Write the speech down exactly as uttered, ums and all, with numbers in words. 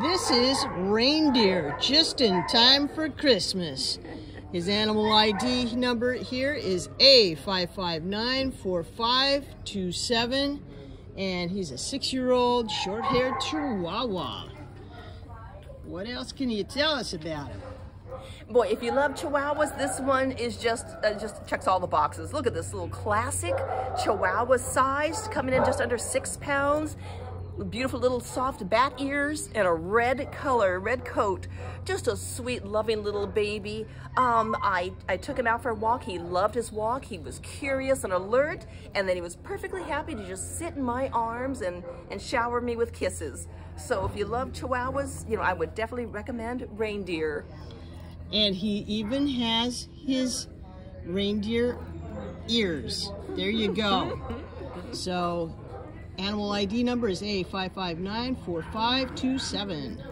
This is Reindeer, just in time for Christmas. His animal I D number here is A five five nine four five two seven, and he's a six-year-old short-haired Chihuahua. What else can you tell us about him? Boy, if you love Chihuahuas, this one is just uh, just checks all the boxes. Look at this little classic Chihuahua sized, coming in just under six pounds. Beautiful little soft bat ears and a red color, red coat. Just a sweet, loving little baby. Um, I, I took him out for a walk. He loved his walk. He was curious and alert, and then he was perfectly happy to just sit in my arms and, and shower me with kisses. So if you love Chihuahuas, you know, I would definitely recommend Reindeer. And he even has his reindeer ears. There you go. So, animal I D number is A five five nine four five two seven.